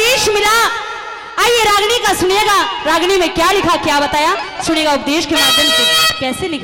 उपदेश मिला। आइए रागनी का सुनिएगा, रागनी में क्या लिखा क्या बताया सुनिएगा उपदेश के माध्यम से कैसे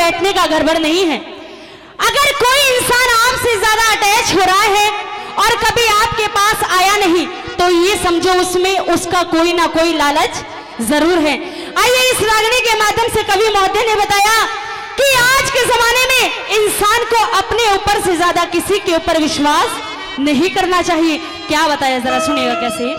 बैठने का गड़बड़ नहीं है। अगर कोई इंसान आपसे ज्यादा अटैच हो रहा है और कभी आपके पास आया नहीं तो ये समझो उसमें उसका कोई ना कोई लालच जरूर है। आइए इस रागनी के माध्यम से कवि महोदय ने बताया कि आज के जमाने में इंसान को अपने ऊपर से ज्यादा किसी के ऊपर विश्वास नहीं करना चाहिए। क्या बताया जरा सुनिएगा कैसे।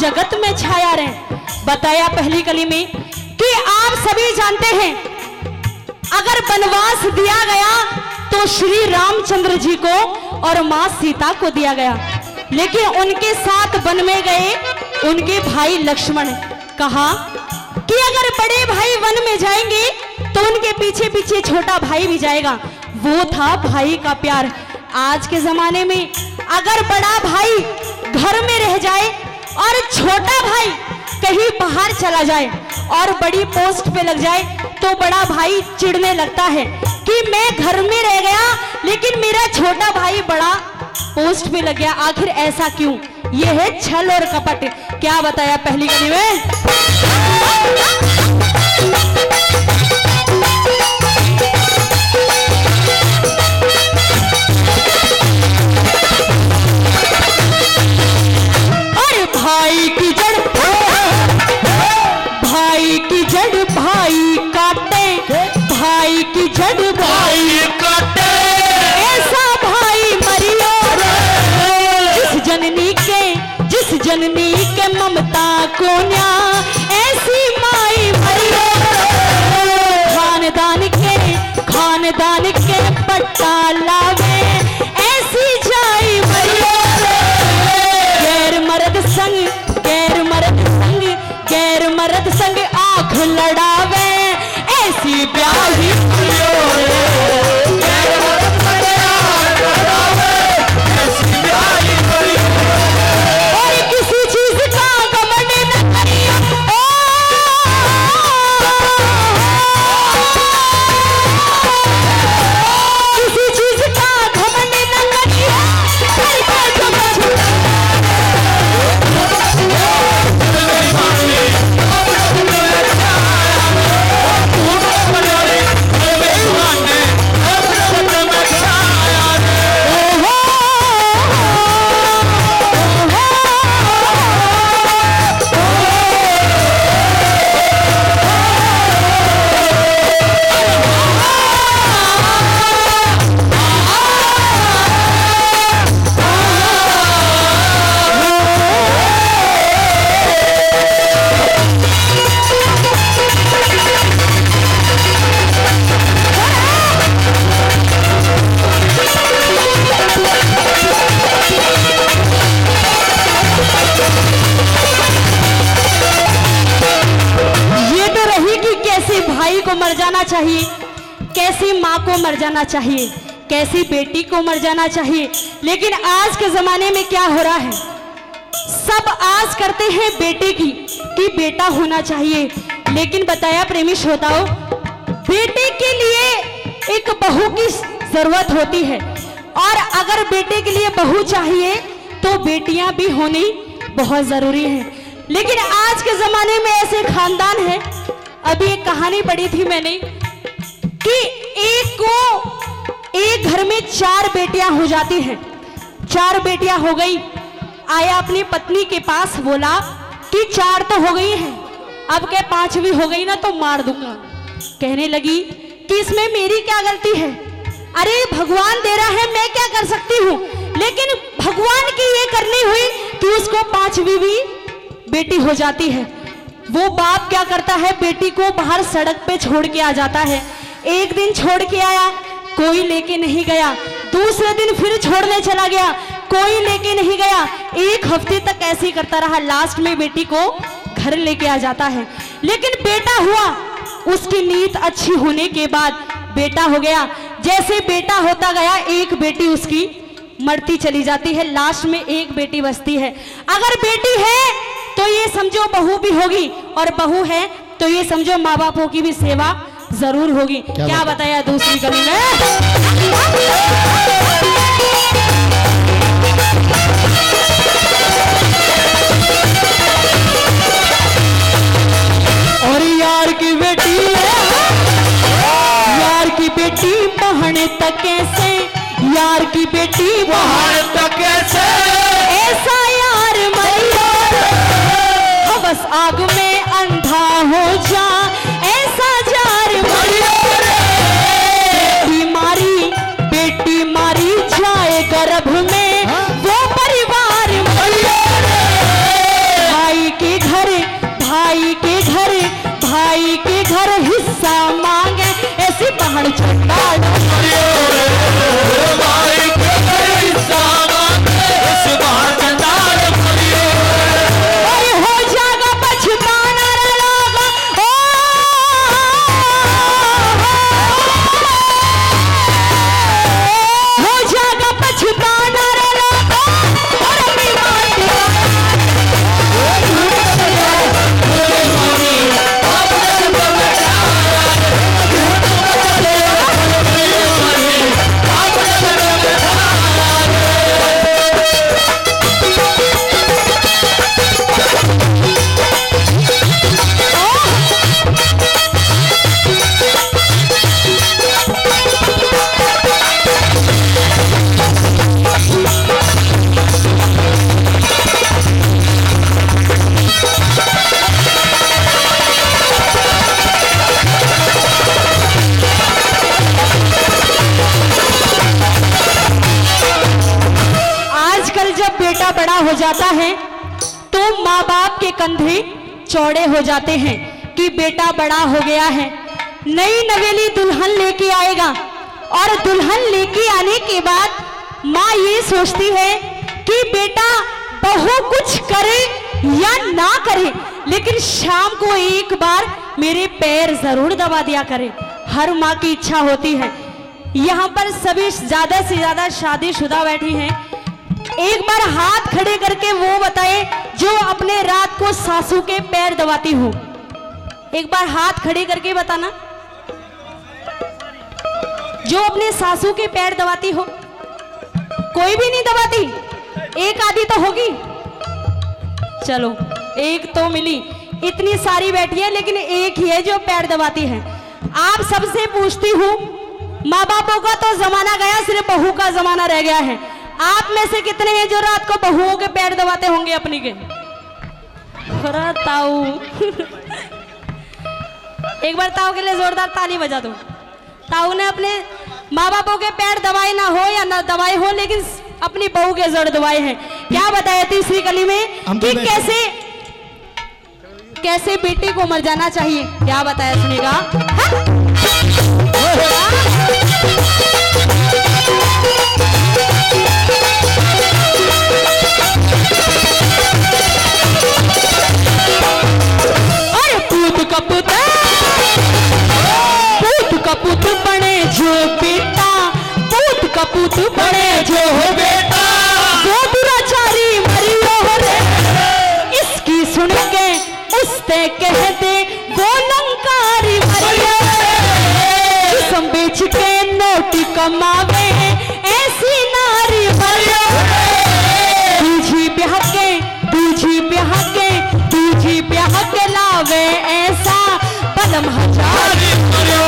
जगत में छाया रहे। बताया पहली कली में कि आप सभी जानते हैं अगर वनवास दिया गया तो श्री रामचंद्र जी को और मां सीता को दिया गया, लेकिन उनके साथ वन में गए उनके भाई लक्ष्मण। कहा कि अगर बड़े भाई वन में जाएंगे तो उनके पीछे पीछे छोटा भाई भी जाएगा। वो था भाई का प्यार। आज के जमाने में अगर बड़ा भाई घर में रह जाए और छोटा भाई कहीं बाहर चला जाए और बड़ी पोस्ट पे लग जाए तो बड़ा भाई चिढ़ने लगता है कि मैं घर में रह गया लेकिन मेरा छोटा भाई बड़ा पोस्ट पे लग गया, आखिर ऐसा क्यों। यह है छल और कपट। क्या बताया पहली कली में। जननी के ममता कोन्या ऐसी माई भरियो, खानदान के पट्टा लावे ऐसी जाई भरियो। गैर मर्द संग आंख लड़ावे ऐसी ब्याही भरियो। मर जाना चाहिए, कैसी माँ को मर जाना चाहिए, कैसी बेटी को मर जाना चाहिए। लेकिन आज के ज़माने में क्या हो रहा है, सब आस करते हैं बेटे की कि बेटा होना चाहिए। लेकिन बताया प्रेमी श्रोताओं, बेटे के लिए एक बहू की ज़रूरत होती है, और अगर बेटे के लिए बहू चाहिए तो बेटियां भी होनी बहुत ज़रूरी है। लेकिन आज के ज़माने में ऐसे खानदान है, अभी एक कहानी पढ़ी थी मैंने कि एक घर में 4 बेटियां हो जाती हैं। 4 बेटियां हो गई, आया अपनी पत्नी के पास, बोला कि 4 तो हो गई हैं, अब क्या 5वीं हो गई ना तो मार दूंगा। कहने लगी कि इसमें मेरी क्या गलती है, अरे भगवान दे रहा है, मैं क्या कर सकती हूँ। लेकिन भगवान की ये करनी हुई कि उसको 5वीं भी बेटी हो जाती है। वो बाप क्या करता है, बेटी को बाहर सड़क पे छोड़ के आ जाता है। एक दिन छोड़ के आया, कोई लेके नहीं गया, दूसरे दिन फिर छोड़ने चला गया, कोई लेके नहीं गया। एक हफ्ते तक ऐसे ही करता रहा, लास्ट में बेटी को घर लेके आ जाता है। लेकिन बेटा हुआ, उसकी नीयत अच्छी होने के बाद बेटा हो गया। जैसे बेटा होता गया, एक बेटी उसकी मरती चली जाती है, लास्ट में एक बेटी बचती है। अगर बेटी है तो ये समझो बहू भी होगी, और बहू है तो ये समझो माँ बापों की भी सेवा जरूर होगी। क्या बताया दूसरी कमी में। और यार की बेटी बहन तक कैसे, यार की बेटी बहन तक कैसे, ऐसा यार मरिया बस आग में अंधा हो जा, ऐसा जार मारी बेटी मारी जाए गर्भ में वो परिवार। भाई के घर भाई के घर भाई के घर हिस्सा मांगे, ऐसी पहाड़ छंडा हो जाता है तो माँ बाप के कंधे चौड़े हो जाते हैं कि बेटा बड़ा हो गया है, नई नवेली दुल्हन लेके आएगा। और दुल्हन लेके आने के बाद माँ ये सोचती है कि बेटा बहू कुछ करे या ना करे, लेकिन शाम को एक बार मेरे पैर जरूर दबा दिया करे, हर माँ की इच्छा होती है। यहाँ पर सभी ज्यादा से ज्यादा शादीशुदा बैठी हैं, एक बार हाथ खड़े करके वो बताए जो अपने रात को सासू के पैर दबाती हूँ, एक बार हाथ खड़े करके बताना जो अपने सासू के पैर दबाती हो। कोई भी नहीं दबाती, एक आधी तो होगी, चलो एक तो मिली। इतनी सारी बैठी है लेकिन एक ही है जो पैर दबाती है। आप सबसे पूछती हूँ, माँ बापों का तो जमाना गया, सिर्फ बहू का जमाना रह गया है। आप में से कितने हैं जो रात को बहुओं के पैर दबाते होंगे अपनी के? खरा ताऊ एक बार ताऊ के लिए जोरदार ताली बजा दो। ताऊ ने अपने माँ बापों के पैर दबाए ना हो या ना दबाए हो, लेकिन अपनी बहू के जोर दबाए हैं। क्या बताया तीसरी कली में कि कैसे कैसे बेटी को मर जाना चाहिए। क्या बताया सुनेगा। अरे पूत कपूत पूत बने जो हो बेटा जो दुराचारी मरियो हो रे, इसकी सुन के उसते कहते वो लंकारी मरियो जिसम बेच के नोटी कमावे ऐसी नारी मरियो। दूजी ब्याह के लावे ऐसा बलम हजारी मरियो।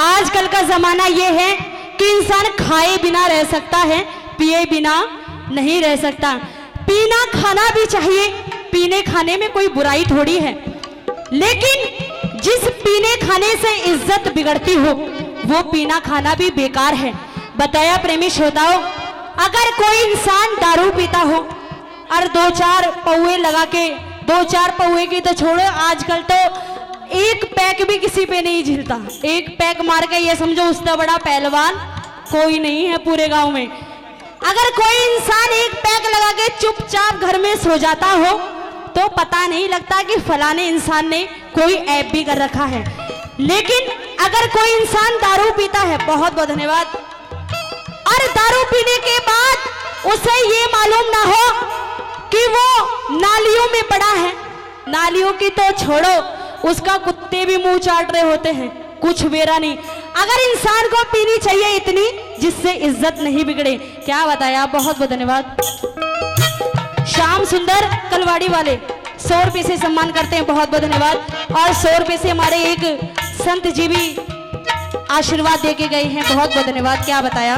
आजकल का जमाना यह है कि इंसान खाए बिना रह सकता है, पिए बिना नहीं रह सकता। पीना खाना भी चाहिए, पीने खाने में कोई बुराई थोड़ी है, लेकिन जिस पीने खाने से इज्जत बिगड़ती हो वो पीना खाना भी बेकार है। बताया प्रेमी श्रोताओं, अगर कोई इंसान दारू पीता हो और दो चार पौए लगा के, दो चार पौए की तो छोड़ो, आजकल तो एक पैक भी किसी पे नहीं झेलता। एक पैक मार के ये समझो उसका बड़ा पहलवान कोई नहीं है पूरे गांव में। अगर कोई इंसान एक पैक लगा के चुपचाप घर में सो जाता हो तो पता नहीं लगता कि फलाने इंसान ने कोई ऐप भी कर रखा है। लेकिन अगर कोई इंसान दारू पीता है, बहुत बहुत धन्यवाद, और दारू पीने के बाद उसे ये मालूम ना हो कि वो नालियों में पड़ा है, नालियों की तो छोड़ो उसका कुत्ते भी मुंह चाट रहे होते हैं, कुछ मेरा नहीं। अगर इंसान को पीनी चाहिए इतनी जिससे इज्जत नहीं बिगड़े। क्या बताया, बहुत बहुत धन्यवाद। श्याम सुंदर कलवाड़ी वाले 100 रुपये से सम्मान करते हैं, बहुत बहुत धन्यवाद। और 100 रुपये से हमारे एक संत जी भी आशीर्वाद दे के गए हैं, बहुत बहुत धन्यवाद। क्या बताया,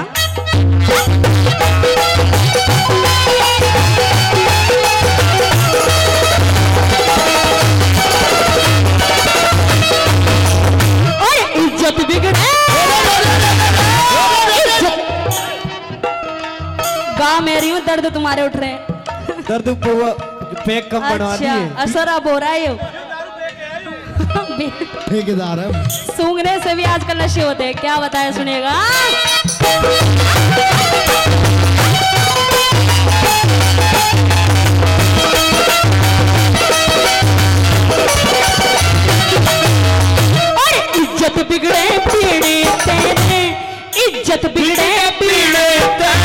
मेरी हूँ दर्द तुम्हारे उठ रहे हैं, दर्द पैक कम बढ़वानी है। असर अब हो रहा है, ठेकेदार है। सूंघने से भी आजकल नशे होते हैं। क्या बताया, सुनेगा इज्जत बिगड़े पीड़े तेरे, इज्जत बिगड़े पीड़े तेरे,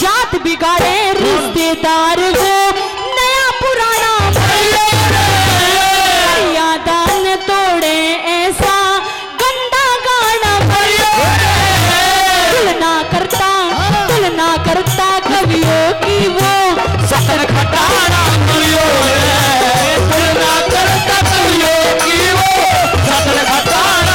जात बिगाड़े रिश्तेदार वो नया पुराना यादान तोड़े ऐसा गंदा गाना तुलना करता, तुलना करता कवियों की वो सफर खटाना तुलना करता कवियों की वो सफर खटाना।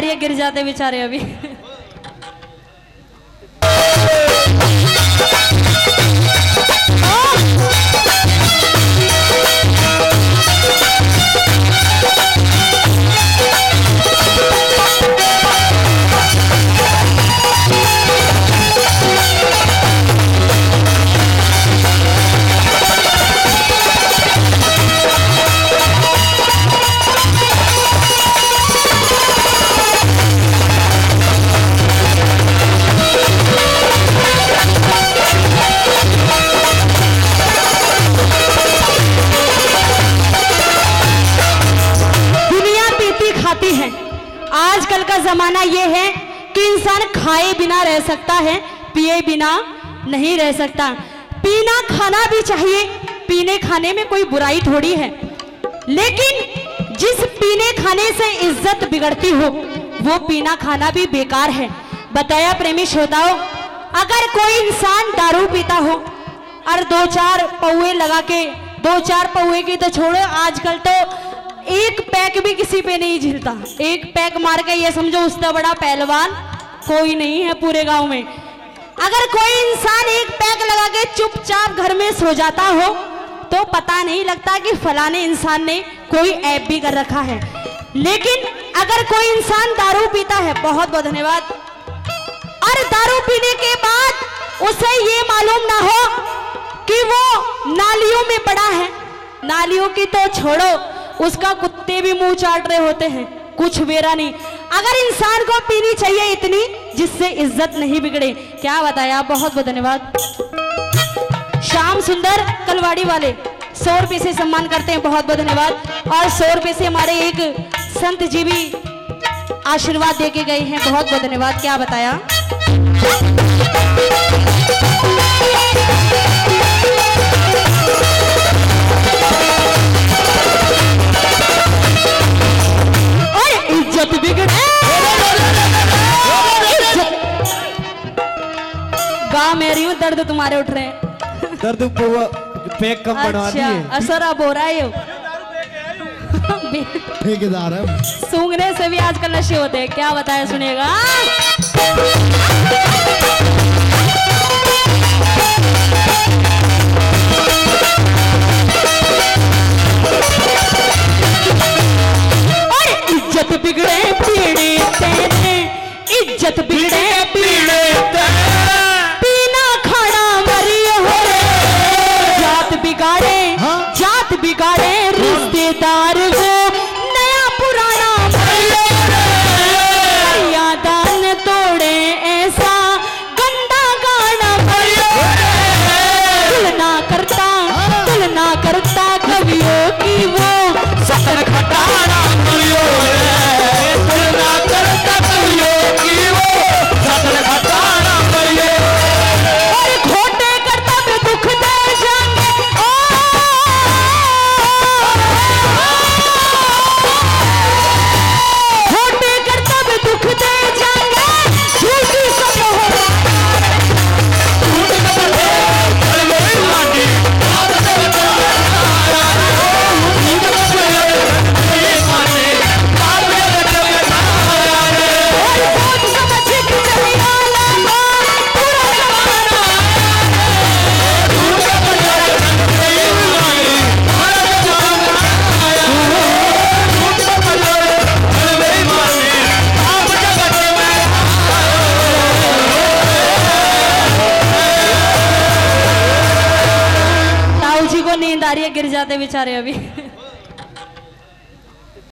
रही है, गिर जाते बेचारे अभी। आजकल का जमाना ये है कि इंसान खाए बिना रह सकता है, पिए बिना नहीं रह सकता। पीना खाना भी चाहिए, पीने खाने में कोई बुराई थोड़ी है, लेकिन जिस पीने खाने से इज्जत बिगड़ती हो वो पीना खाना भी बेकार है। बताया प्रेमी श्रोताओं, अगर कोई इंसान दारू पीता हो और दो चार पौए लगा के, दो चार पौए की तो छोड़ो, आजकल तो एक पैक भी किसी पे नहीं झेलता। एक पैक मार के ये समझो उसका बड़ा पहलवान कोई नहीं है पूरे गांव में। अगर कोई इंसान एक पैक लगा के चुपचाप घर में सो जाता हो तो पता नहीं लगता कि फलाने इंसान ने कोई ऐप भी कर रखा है। लेकिन अगर कोई इंसान दारू पीता है, बहुत बहुत धन्यवाद, और दारू पीने के बाद उसे ये मालूम ना हो कि वो नालियों में पड़ा है, नालियों की तो छोड़ो उसका कुत्ते भी मुंह चाट रहे होते हैं, कुछ वेरा नहीं। अगर इंसान को पीनी चाहिए इतनी जिससे इज्जत नहीं बिगड़े। क्या बताया, बहुत बहुत धन्यवाद। श्याम सुंदर कलवाड़ी वाले 100 रुपये से सम्मान करते हैं, बहुत बहुत धन्यवाद। और 100 रुपये से हमारे एक संत जी भी आशीर्वाद दे के गए हैं, बहुत बहुत धन्यवाद। क्या बताया, गा मैं रही हूँ, दर्द तुम्हारे उठ रहे हैं। दर्द पैक कम बढ़ा दिए। अच्छा, असर अब हो रहा है, ठेकेदार है। सूंघने से भी आजकल नशे होते हैं। क्या बताया, सुनेगा। इज्जत बिगड़े पीड़े तेरे, इज्जत बिगड़े पीड़े तेरे, पीना खाना मरी हो रे, जात बिगाड़े, जात बिगाड़े रिश्तेदार हो, नया पुराना मरी रे, यादान तोड़े ऐसा गंदा गाना मरी रे, तुलना करता, तुलना करता कवियों की वो सतर खटाना मरी रे, गिर जाते बेचारे अभी।